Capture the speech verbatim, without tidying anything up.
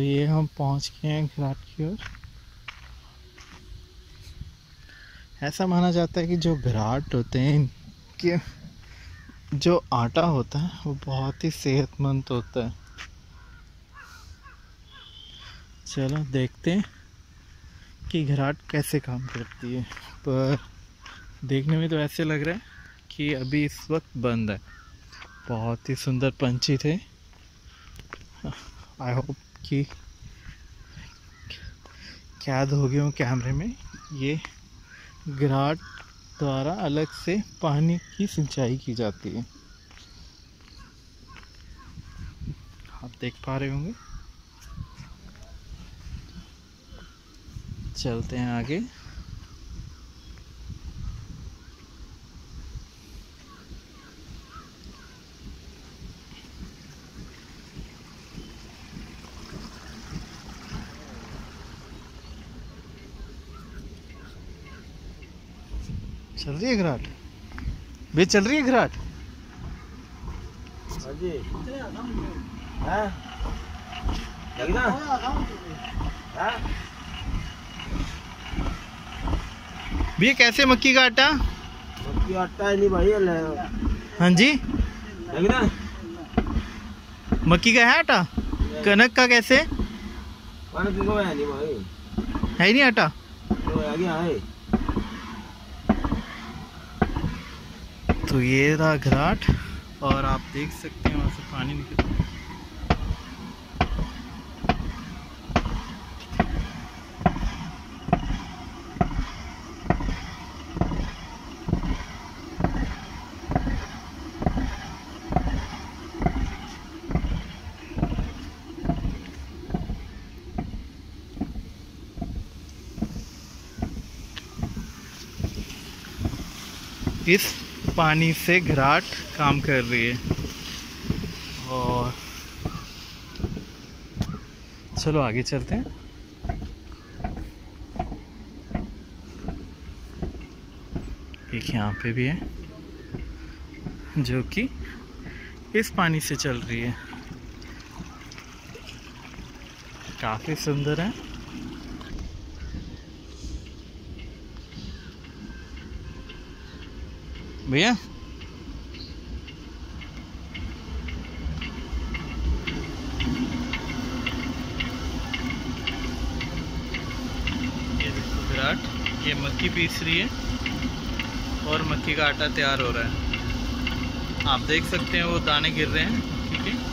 तो ये हम पहुंच गए हैं घराट की ओर। ऐसा माना जाता है कि जो घराट होते हैं इनके जो आटा होता है वो बहुत ही सेहतमंद होता है। चलो देखते हैं कि घराट कैसे काम करती है, पर देखने में तो ऐसे लग रहा है कि अभी इस वक्त बंद है। बहुत ही सुंदर पंछी थे। आई होप कि कैद हो गए हों कैमरे में। ये घराट द्वारा अलग से पानी की सिंचाई की जाती है, आप देख पा रहे होंगे। चलते हैं आगे। चल रही है घराट भी चल रही है घराट जी। हां लगना हां भी कैसे मक्की का आटा मक्की आटा नहीं भाई। हां जी लगना मक्की का है आटा। कनक का कैसे कनक को है नहीं भाई, है नहीं आटा तो आ गया है। तो ये रहा घराट और आप देख सकते हैं वहाँ से पानी निकल इस पानी से घराट काम कर रही है। और चलो आगे चलते हैं। एक यहाँ पे भी है जो कि इस पानी से चल रही है, काफी सुंदर है। भैया ये देखो विराट ये मक्की पीस रही है और मक्की का आटा तैयार हो रहा है। आप देख सकते हैं वो दाने गिर रहे हैं, ठीक है।